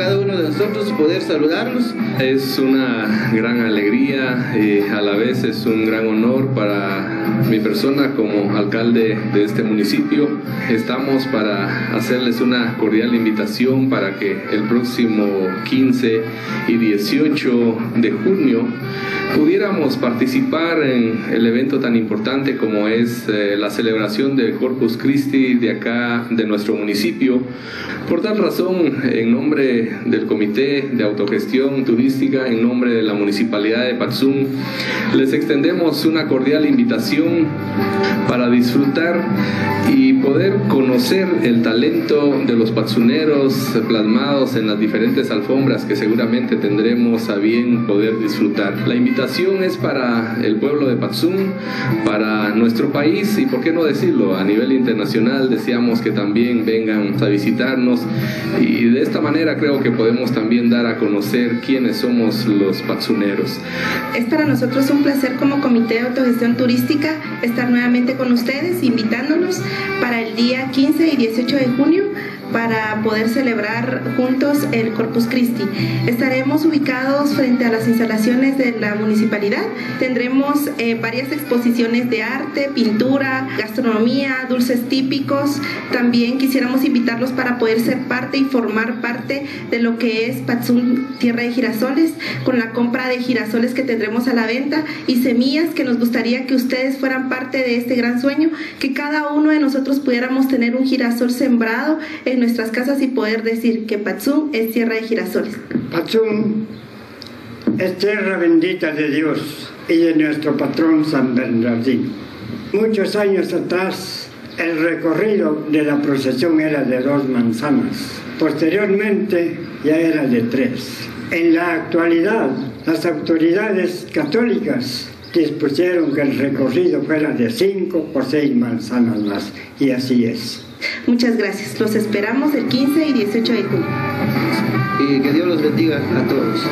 cada uno de nosotros poder saludarlos. Es una gran alegría y a la vez es un gran honor para mi persona como alcalde de este municipio. Estamos para hacerles una cordial invitación para que el próximo 15 y 18 de junio pudiéramos participar en el evento tan importante como es la celebración del Corpus Christi de acá, de nuestro municipio. Por tal razón, en nombre del Comité de Autogestión Turística, en nombre de la Municipalidad de Patzún, les extendemos una cordial invitación para disfrutar y poder conocer el talento de los patzuneros plasmados en las diferentes alfombras que seguramente tendremos a bien poder disfrutar. La invitación es para el pueblo de Patzún, para nuestro país y, por qué no decirlo, a nivel internacional. Deseamos que también vengan a visitarnos y de esta manera creo que podemos también dar a conocer quiénes somos los patzuneros. Es para nosotros un placer como Comité de Autogestión Turística estar nuevamente con ustedes, invitándonos para el día 15 y 18 de junio para poder celebrar juntos el Corpus Christi. Estaremos ubicados frente a las instalaciones de la municipalidad. Tendremos varias exposiciones de arte, pintura, gastronomía, dulces típicos. También quisiéramos invitarlos para poder ser parte y formar parte de lo que es Patzún Tierra de Girasoles, con la compra de girasoles que tendremos a la venta y semillas que nos gustaría que ustedes fueran parte de este gran sueño, que cada uno de nosotros pudiéramos tener un girasol sembrado en nuestras casas y poder decir que Patzún es tierra de girasoles. Patzún es tierra bendita de Dios y de nuestro patrón San Bernardino. Muchos años atrás, el recorrido de la procesión era de 2 manzanas. Posteriormente ya era de 3. En la actualidad, las autoridades católicas dispusieron que el recorrido fuera de 5 o 6 manzanas más, y así es. Muchas gracias. Los esperamos el 15 y 18 de junio. Y que Dios los bendiga a todos.